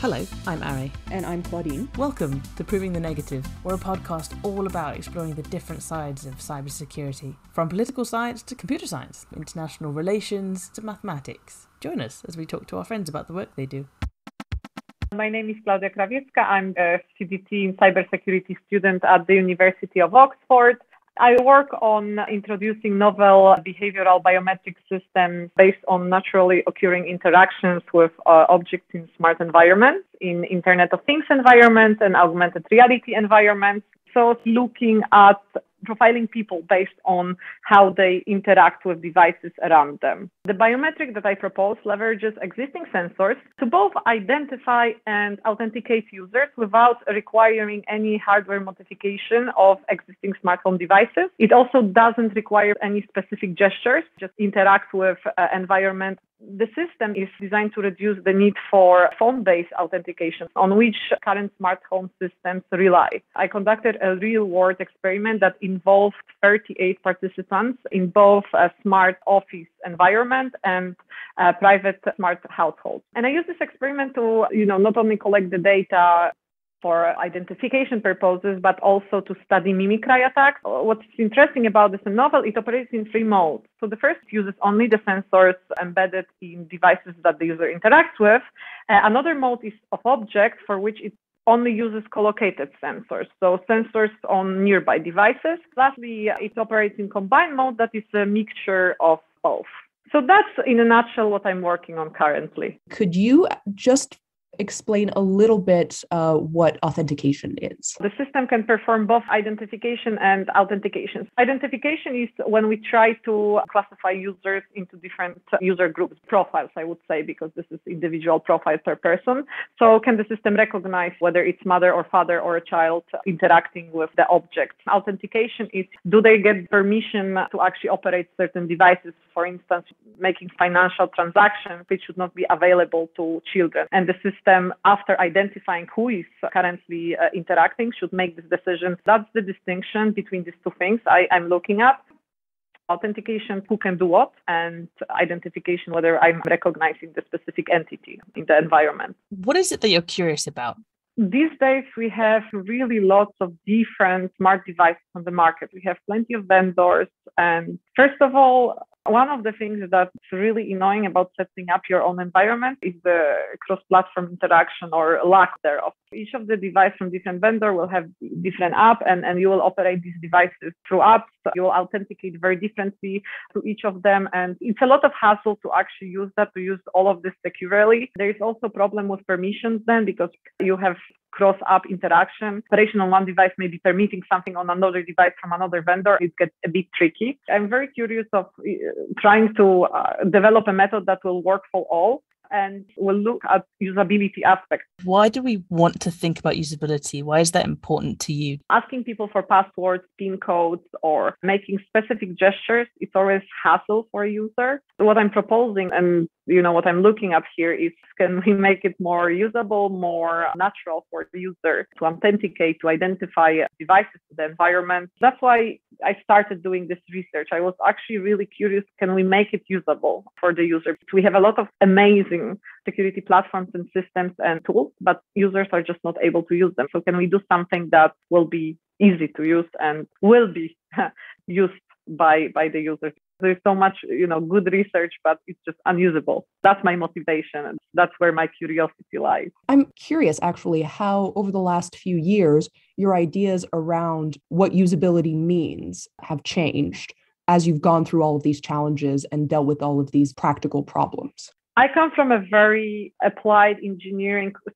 Hello, I'm Ari. And I'm Claudine. Welcome to Proving the Negative. We're a podcast all about exploring the different sides of cybersecurity, from political science to computer science, international relations to mathematics. Join us as we talk to our friends about the work they do. My name is Claudia Krawiecka. I'm a CDT in cybersecurity student at the University of Oxford. I work on introducing novel behavioral biometric systems based on naturally occurring interactions with objects in smart environments, in Internet of Things environments and augmented reality environments. So looking at profiling people based on how they interact with devices around them. The biometric that I propose leverages existing sensors to both identify and authenticate users without requiring any hardware modification of existing smartphone devices. It also doesn't require any specific gestures, just interact with environment. The system is designed to reduce the need for phone-based authentication on which current smart home systems rely. I conducted a real-world experiment that involved 38 participants in both a smart office environment and a private smart household. And I used this experiment to, not only collect the data for identification purposes, but also to study mimicry attacks. What's interesting about this novel, it operates in three modes. So the first uses only the sensors embedded in devices that the user interacts with. Another mode is of objects, for which it only uses collocated sensors, so sensors on nearby devices. Lastly, it operates in combined mode that is a mixture of both. So that's, in a nutshell, what I'm working on currently. Could you just explain a little bit what authentication is? The system can perform both identification and authentication. Identification is when we try to classify users into different user groups, profiles, I would say, because this is individual profile per person. So can the system recognize whether it's mother or father or a child interacting with the object? Authentication is, do they get permission to actually operate certain devices, for instance, making financial transactions, which should not be available to children. And the system, after identifying who is currently interacting, should make this decision. That's the distinction between these two things I'm looking at. Authentication, who can do what, and identification, whether I'm recognizing the specific entity in the environment. What is it that you're curious about? These days, we have really lots of different smart devices on the market. We have plenty of vendors. And first of all, one of the things that's really annoying about setting up your own environment is the cross-platform interaction or lack thereof. Each of the devices from different vendor will have different app, and you will operate these devices through apps. You will authenticate very differently to each of them. And it's a lot of hassle to actually use that, to use all of this securely. There is also a problem with permissions then, because you have cross-app interaction. Operation on one device may be permitting something on another device from another vendor. It gets a bit tricky. I'm very curious of trying to develop a method that will work for all, and we'll look at usability aspects. Why do we want to think about usability? Why is that important to you? Asking people for passwords, PIN codes, or making specific gestures, it's always hassle for a user. So what I'm proposing and what I'm looking at here is, can we make it more usable, more natural for the user to authenticate, to identify devices to the environment? That's why I started doing this research. I was actually really curious, can we make it usable for the user? We have a lot of amazing security platforms and systems and tools, but users are just not able to use them. So can we do something that will be easy to use and will be used by the users? There's so much, good research, but it's just unusable. That's my motivation. And that's where my curiosity lies. I'm curious, actually, how over the last few years, your ideas around what usability means have changed as you've gone through all of these challenges and dealt with all of these practical problems. I come from a very applied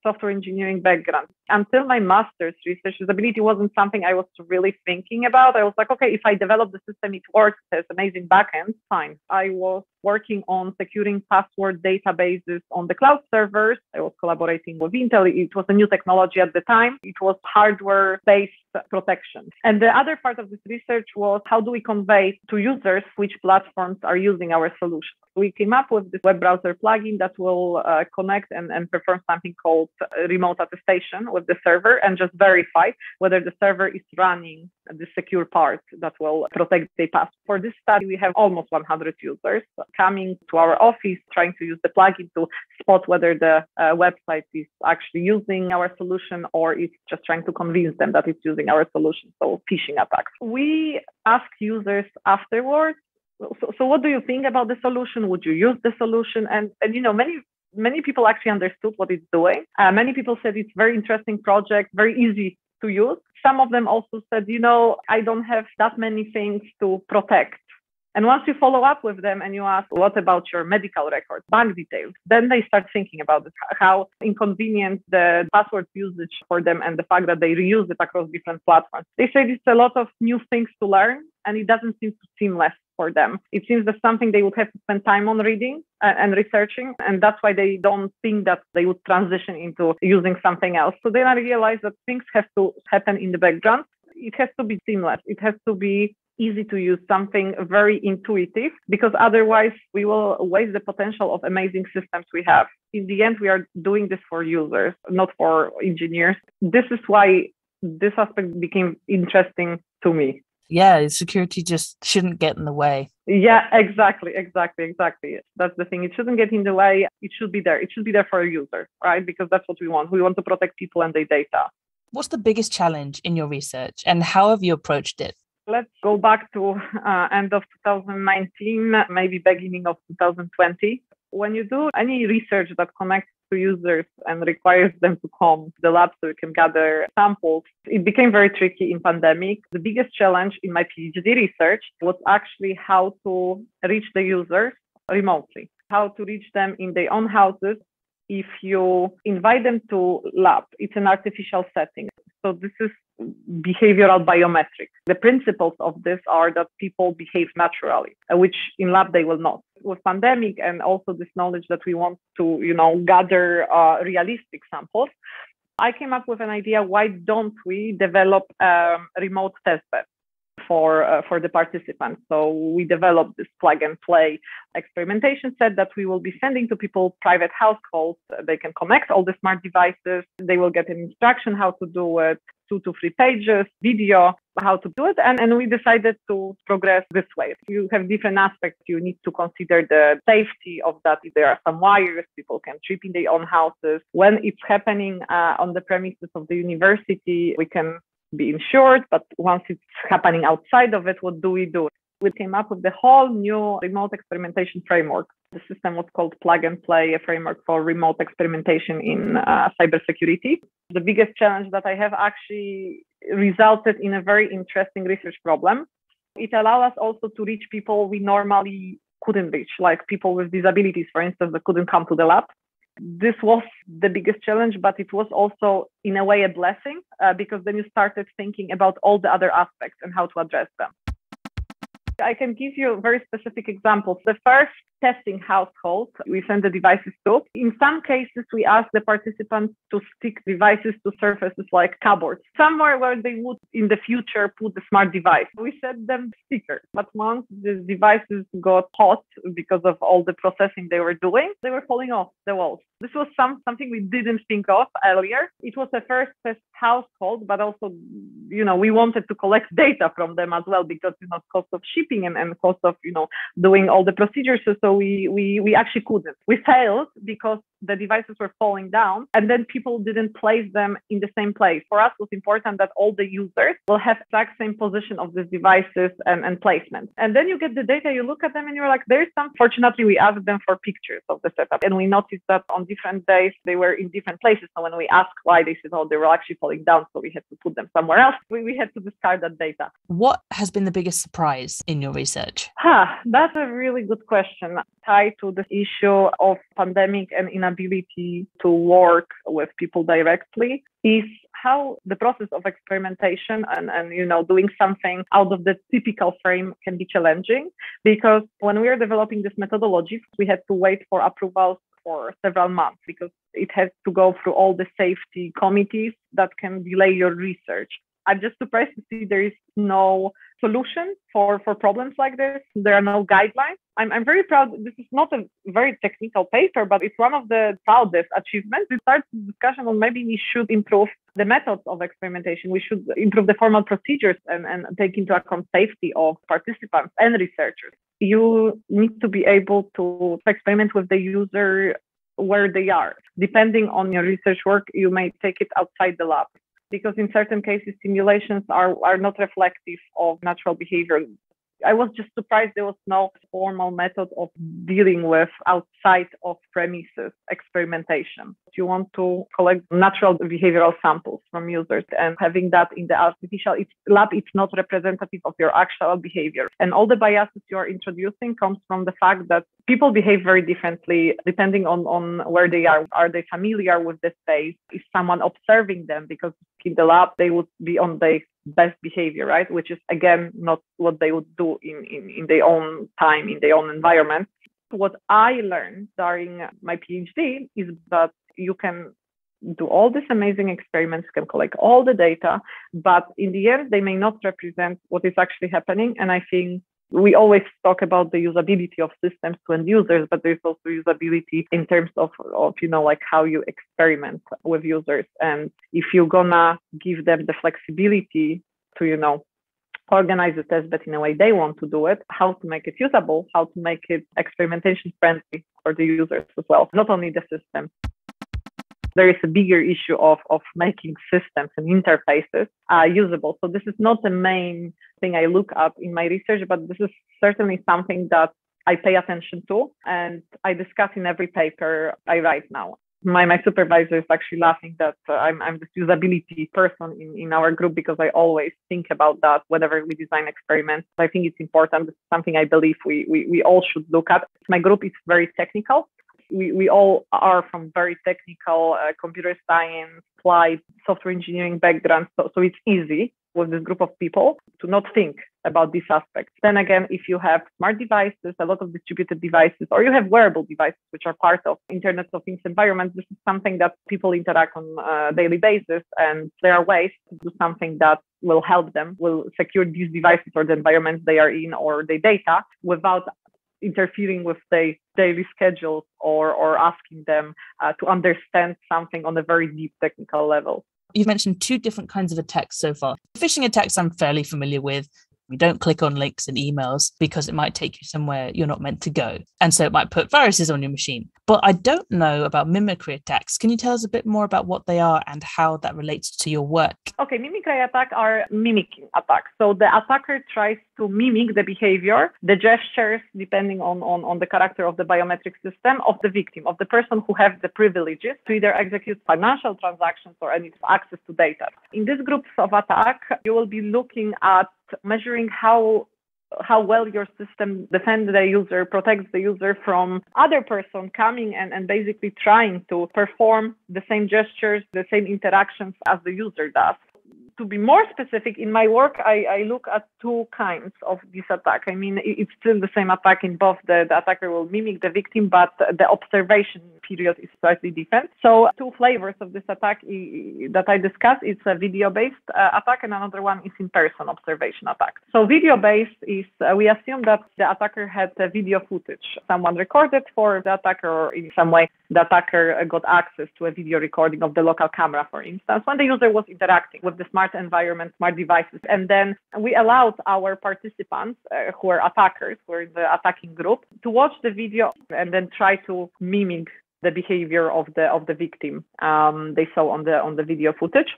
software engineering background. Until my master's research, usability wasn't something I was really thinking about. I was like, okay, if I develop the system, it works, it has amazing backend, fine. I was working on securing password databases on the cloud servers. I was collaborating with Intel. It was a new technology at the time. It was hardware-based protection. And the other part of this research was how do we convey to users which platforms are using our solution. We came up with this web browser plugin that will connect and perform something called remote attestation with the server and just verify whether the server is running the secure part that will protect the password. For this study, we have almost 100 users coming to our office, trying to use the plugin to spot whether the website is actually using our solution or it's just trying to convince them that it's using our solution, so phishing attacks. We ask users afterwards, so what do you think about the solution? Would you use the solution? And you know, many people actually understood what it's doing. Many people said it's a very interesting project, very easy to use. Some of them also said, you know, I don't have that many things to protect. And once you follow up with them and you ask, what about your medical records, bank details? Then they start thinking about it, how inconvenient the password usage for them and the fact that they reuse it across different platforms. They say it's a lot of new things to learn and it doesn't seem seamless for them. It seems that something they would have to spend time on reading and researching. And that's why they don't think that they would transition into using something else. So then I realized that things have to happen in the background. It has to be seamless. It has to be easy to use, something very intuitive, because otherwise we will waste the potential of amazing systems we have. In the end, we are doing this for users, not for engineers. This is why this aspect became interesting to me. Yeah, security just shouldn't get in the way. Yeah, exactly. That's the thing. It shouldn't get in the way. It should be there. It should be there for a user, right? Because that's what we want. We want to protect people and their data. What's the biggest challenge in your research and how have you approached it? Let's go back to end of 2019, maybe beginning of 2020. When you do any research that connects to users and requires them to come to the lab so you can gather samples, it became very tricky in pandemic. The biggest challenge in my PhD research was actually how to reach the users remotely, how to reach them in their own houses. If you invite them to lab, it's an artificial setting. So this is behavioral biometrics. The principles of this are that people behave naturally, which in lab they will not. With pandemic and also this knowledge that we want to, you know, gather realistic samples, I came up with an idea: why don't we develop a remote testbed for the participants? So we developed this plug and play experimentation set that we will be sending to people private households. They can connect all the smart devices. They will get an instruction how to do it. 2 to 3 pages, video, how to do it. And we decided to progress this way. You have different aspects. You need to consider the safety of that. If there are some wires, people can trip in their own houses. When it's happening on the premises of the university, we can be insured. But once it's happening outside of it, what do we do? We came up with the whole new remote experimentation framework. The system was called Plug and Play, a framework for remote experimentation in cybersecurity. The biggest challenge that I have actually resulted in a very interesting research problem. It allowed us also to reach people we normally couldn't reach, like people with disabilities, for instance, that couldn't come to the lab. This was the biggest challenge, but it was also, in a way, a blessing, because then you started thinking about all the other aspects and how to address them. I can give you very specific examples. The first testing household we send the devices to. In some cases, we ask the participants to stick devices to surfaces like cupboards, somewhere where they would in the future put the smart device. We sent them stickers. But once the devices got hot because of all the processing they were doing, they were falling off the walls. This was something we didn't think of earlier. It was the first test household, but also, you know, we wanted to collect data from them as well because, you know, cost of shipping and cost of, you know, doing all the procedures. So we actually couldn't. We failed because the devices were falling down and then people didn't place them in the same place. For us, it was important that all the users will have the exact same position of these devices and placement. And then you get the data, you look at them and you're like, there's some. Fortunately, we asked them for pictures of the setup and we noticed that on different days, they were in different places. So when we asked why, they said, oh, they were actually falling down. So we had to put them somewhere else. We had to discard that data. What has been the biggest surprise in your research? That's a really good question. Tied to the issue of pandemic and inability to work with people directly is how the process of experimentation and you know, doing something out of the typical frame can be challenging. Because when we are developing this methodology, we had to wait for approvals for several months because it has to go through all the safety committees that can delay your research. I'm just surprised to see there is no solution for problems like this. There are no guidelines. I'm very proud. This is not a very technical paper, but it's one of the proudest achievements. It starts the discussion on maybe we should improve the methods of experimentation. We should improve the formal procedures and take into account safety of participants and researchers. You need to be able to experiment with the user where they are. Depending on your research work, you may take it outside the lab, because in certain cases, simulations are not reflective of natural behavior. I was just surprised there was no formal method of dealing with outside of premises experimentation. You want to collect natural behavioral samples from users, and having that in the artificial lab, it's not representative of your actual behavior. And all the biases you are introducing comes from the fact that people behave very differently depending on where they are. Are they familiar with the space? Is someone observing them? Because in the lab, they would be on their best behavior, right? Which is, again, not what they would do in their own time, in their own environment. What I learned during my PhD is that you can do all these amazing experiments, can collect all the data, but in the end, they may not represent what is actually happening. And I think we always talk about the usability of systems to end users, but there's also usability in terms of you know, like how you experiment with users. And if you're gonna give them the flexibility to, you know, organize the test, but in a way they want to do it, how to make it usable, how to make it experimentation friendly for the users as well, not only the system. There is a bigger issue of making systems and interfaces usable. So this is not the main thing I look up in my research, but this is certainly something that I pay attention to and I discuss in every paper I write now. My supervisor is actually laughing that I'm this usability person in our group, because I always think about that whenever we design experiments. I think it's important. It's something I believe we all should look at. My group is very technical. We all are from very technical computer science, applied software engineering backgrounds. So it's easy with this group of people to not think about these aspects. Then again, if you have smart devices, a lot of distributed devices, or you have wearable devices, which are part of Internet of Things environment, this is something that people interact on a daily basis. And there are ways to do something that will help them, will secure these devices or the environment they are in or their data without interfering with their daily schedules or asking them to understand something on a very deep technical level. You've mentioned two different kinds of attacks so far. Phishing attacks I'm fairly familiar with. You don't click on links in emails because it might take you somewhere you're not meant to go. And so it might put viruses on your machine. But I don't know about mimicry attacks. Can you tell us a bit more about what they are and how that relates to your work? Okay, mimicry attacks are mimicking attacks. So the attacker tries to mimic the behavior, the gestures, depending on the character of the biometric system of the victim, of the person who has the privileges to either execute financial transactions or any access to data. In these groups of attack, you will be looking at measuring how well your system defends the user, protects the user from other person coming and basically trying to perform the same gestures, the same interactions as the user does. To be more specific, in my work, I look at two kinds of this attack. I mean, it's still the same attack in both. The attacker will mimic the victim, but the observation period is slightly different. So two flavors of this attack that I discuss, it's a video-based attack, and another one is in-person observation attack. So video-based is, we assume that the attacker had video footage. Someone recorded for the attacker, or in some way, the attacker got access to a video recording of the local camera, for instance, when the user was interacting with the smart environment, smart devices. And then we allowed our participants who are attackers, who are in the attacking group, to watch the video and then try to mimic the behavior of the victim they saw on the video footage.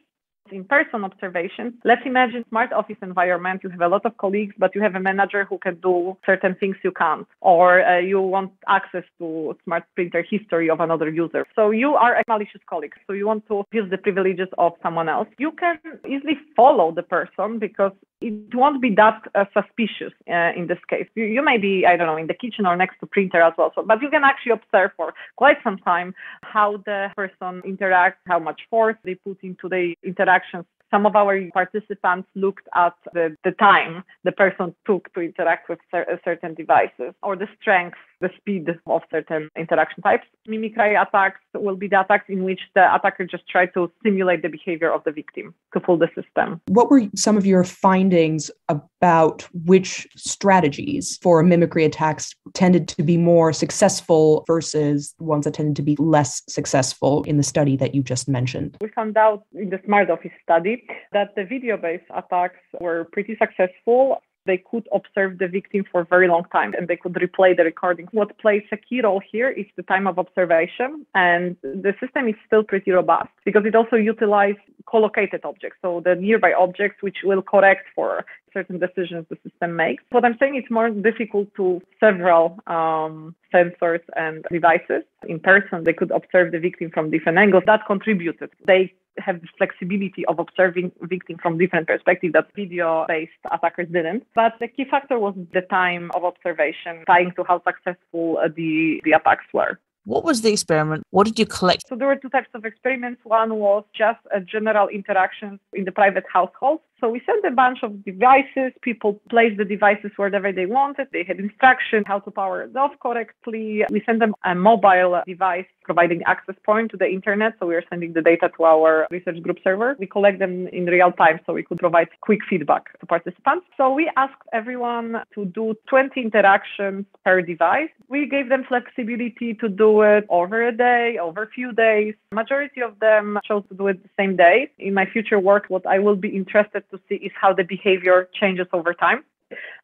In-person observation. Let's imagine smart office environment. You have a lot of colleagues, but you have a manager who can do certain things you can't, or you want access to smart printer history of another user. So you are a malicious colleague. So you want to use the privileges of someone else. You can easily follow the person because it won't be that suspicious in this case. You may be, I don't know, in the kitchen or next to printer as well. So, but you can actually observe for quite some time how the person interacts, how much force they put into the interaction. Some of our participants looked at the time the person took to interact with certain devices, or the strength, the speed of certain interaction types. Mimicry attacks will be the attacks in which the attacker just tries to simulate the behavior of the victim to fool the system. What were some of your findings about which strategies for mimicry attacks tended to be more successful versus ones that tended to be less successful in the study that you just mentioned? We found out in the Smart Office study that the video-based attacks were pretty successful. They could observe the victim for a very long time and they could replay the recording. What plays a key role here is the time of observation, and the system is still pretty robust because it also utilizes collocated objects, so the nearby objects which will correct for certain decisions the system makes. What I'm saying is more difficult to several sensors and devices. In person, they could observe the victim from different angles. That contributed. They have the flexibility of observing victim from different perspectives that video-based attackers didn't. But the key factor was the time of observation, tying to how successful the attacks were. What was the experiment? What did you collect? So there were two types of experiments. One was just a general interaction in the private household. So we sent a bunch of devices. People placed the devices wherever they wanted. They had instructions how to power it off correctly. We sent them a mobile device providing access point to the internet. So we are sending the data to our research group server. We collect them in real time so we could provide quick feedback to participants. So we asked everyone to do 20 interactions per device. We gave them flexibility to do it over a day, over a few days. Majority of them chose to do it the same day. In my future work, what I will be interested to see is how the behavior changes over time.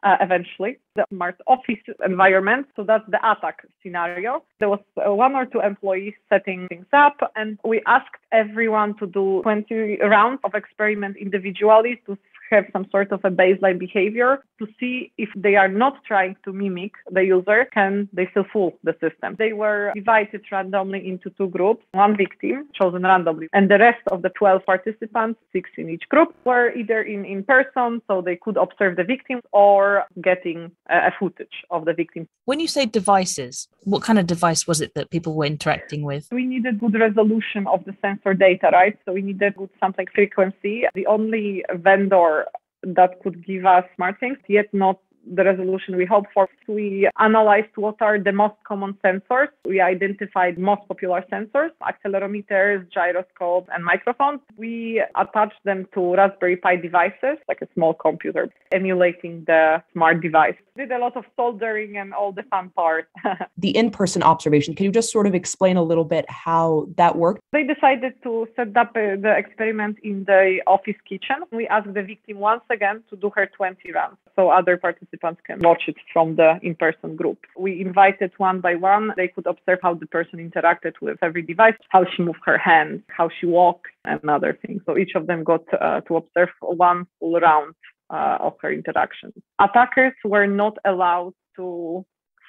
Eventually, the smart office environment. So that's the attack scenario. There was one or two employees setting things up, and we asked everyone to do 20 rounds of experiment individually to have some sort of a baseline behavior to see if they are not trying to mimic the user, can they still fool the system. They were divided randomly into two groups. One victim chosen randomly, and the rest of the 12 participants, 6 in each group, were either in person, so they could observe the victim, or getting a footage of the victim. When you say devices, what kind of device was it that people were interacting with? We needed good resolution of the sensor data, right? So we needed good sampling frequency. The only vendor that could give us smart things, yet not the resolution we hope for. We analyzed what are the most common sensors. We identified most popular sensors, accelerometers, gyroscopes, and microphones. We attached them to Raspberry Pi devices, like a small computer, emulating the smart device. Did a lot of soldering and all the fun parts. The in-person observation, can you just sort of explain a little bit how that worked? They decided to set up the experiment in the office kitchen. We asked the victim once again to do her 20 rounds, so other participants can watch it from the in-person group. We invited one by one. They could observe how the person interacted with every device, how she moved her hand, how she walked, and other things. So each of them got to observe one full round of her interaction. Attackers were not allowed to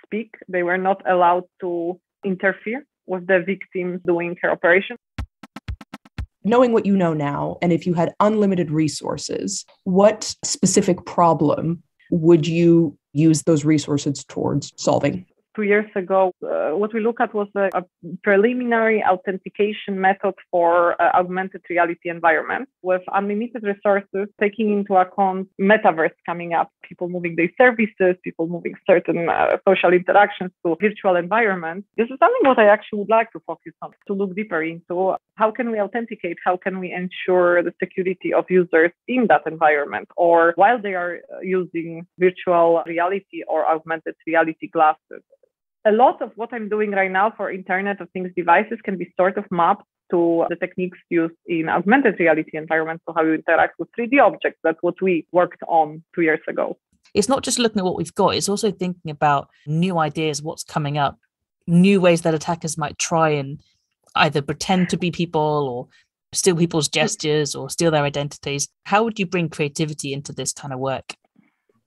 speak. They were not allowed to interfere with the victim doing her operation. Knowing what you know now, and if you had unlimited resources, what specific problem would you use those resources towards solving? 2 years ago, what we looked at was a preliminary authentication method for augmented reality environment. With unlimited resources, taking into account metaverse coming up, people moving their services, people moving certain social interactions to virtual environments. This is something what I actually would like to focus on, to look deeper into how can we authenticate, how can we ensure the security of users in that environment or while they are using virtual reality or augmented reality glasses. A lot of what I'm doing right now for Internet of Things devices can be sort of mapped to the techniques used in augmented reality environments, so how you interact with 3D objects. That's what we worked on 2 years ago. It's not just looking at what we've got, it's also thinking about new ideas, what's coming up, new ways that attackers might try and either pretend to be people or steal people's gestures or steal their identities. How would you bring creativity into this kind of work?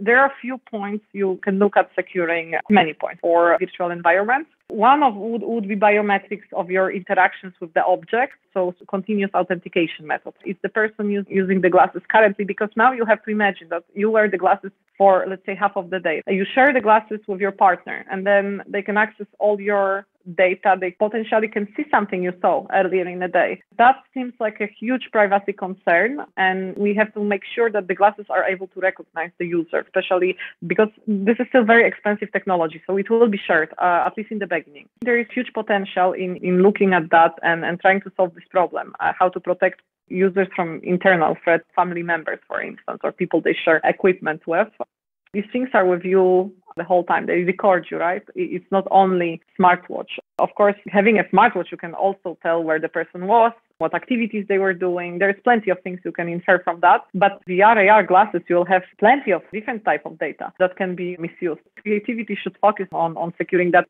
There are a few points you can look at securing, many points, for virtual environments. One of would be biometrics of your interactions with the object, so continuous authentication method. Is the person using the glasses currently? Because now you have to imagine that you wear the glasses for, let's say, half of the day. You share the glasses with your partner, and then they can access all your data, they potentially can see something you saw earlier in the day. That seems like a huge privacy concern, and we have to make sure that the glasses are able to recognize the user, especially because this is still very expensive technology, so it will be shared, at least in the beginning. There is huge potential in looking at that and trying to solve this problem, how to protect users from internal threats, family members, for instance, or people they share equipment with. These things are with you the whole time. They record you, right? It's not only smartwatch. Of course, having a smartwatch, you can also tell where the person was, what activities they were doing. There's plenty of things you can infer from that. But VR, AR glasses, you'll have plenty of different type of data that can be misused. Creativity should focus on securing that.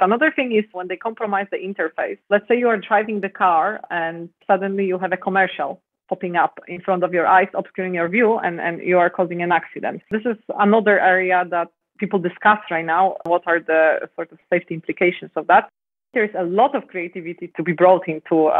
Another thing is when they compromise the interface. Let's say you are driving the car and suddenly you have a commercial popping up in front of your eyes, obscuring your view, and you are causing an accident. This is another area that people discuss right now. What are the sort of safety implications of that? There is a lot of creativity to be brought into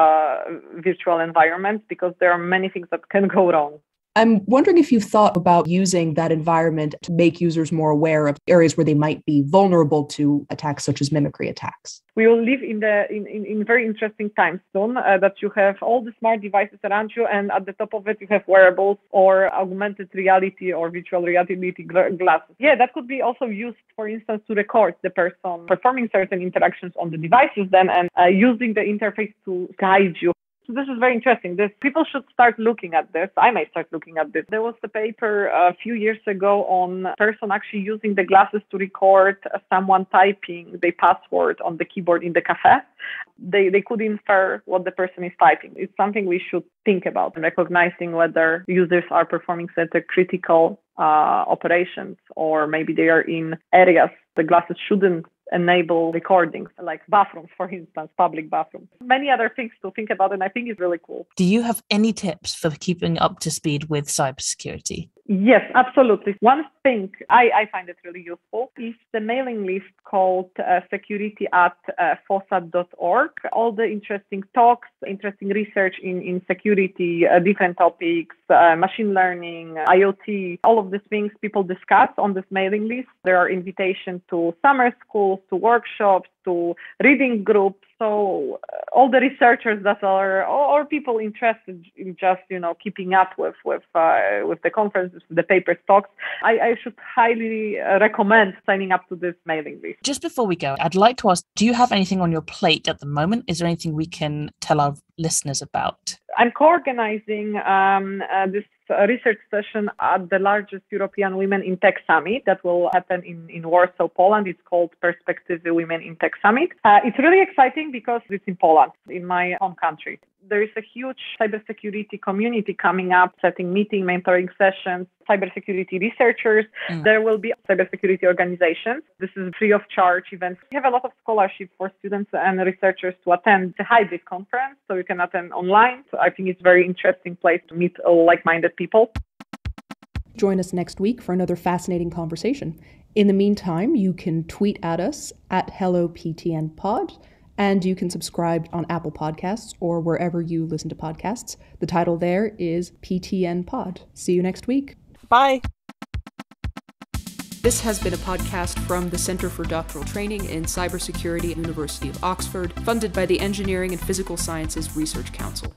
virtual environments because there are many things that can go wrong. I'm wondering if you've thought about using that environment to make users more aware of areas where they might be vulnerable to attacks such as mimicry attacks. We will live in very interesting times soon that you have all the smart devices around you, and at the top of it you have wearables or augmented reality or virtual reality glasses. Yeah, that could be also used, for instance, to record the person performing certain interactions on the devices then and using the interface to guide you. So this is very interesting. People should start looking at this. I might start looking at this. There was a paper a few years ago on a person actually using the glasses to record someone typing their password on the keyboard in the cafe. They could infer what the person is typing. It's something we should think about, recognizing whether users are performing certain critical operations, or maybe they are in areas the glasses shouldn't enable recordings, like bathrooms, for instance, public bathrooms. Many other things to think about, and I think it's really cool. Do you have any tips for keeping up to speed with cybersecurity? Yes, absolutely. One thing I find it really useful is the mailing list called security@fosad.org. All the interesting talks, interesting research in security, different topics, machine learning, IoT, all of these things people discuss on this mailing list. There are invitations to summer schools, to workshops, to reading groups. So all the researchers that are, or people interested in just, keeping up with the conferences, the papers, talks, I should highly recommend signing up to this mailing list. Just before we go, I'd like to ask, do you have anything on your plate at the moment? Is there anything we can tell our listeners about? I'm co-organizing this research session at the largest European Women in Tech Summit that will happen in Warsaw, Poland. It's called Perspektywy Women in Tech Summit. It's really exciting because it's in Poland, in my home country. There is a huge cybersecurity community coming up, setting meeting, mentoring sessions, cybersecurity researchers. There will be cybersecurity organizations. This is free of charge events. We have a lot of scholarships for students and researchers to attend the hybrid conference, so you can attend online. So I think it's a very interesting place to meet like-minded people. Join us next week for another fascinating conversation. In the meantime, you can tweet at us at @HelloPTNPod. And you can subscribe on Apple Podcasts or wherever you listen to podcasts. The title there is PTN Pod. See you next week. Bye. This has been a podcast from the Centre for Doctoral Training in Cybersecurity at University of Oxford, funded by the Engineering and Physical Sciences Research Council.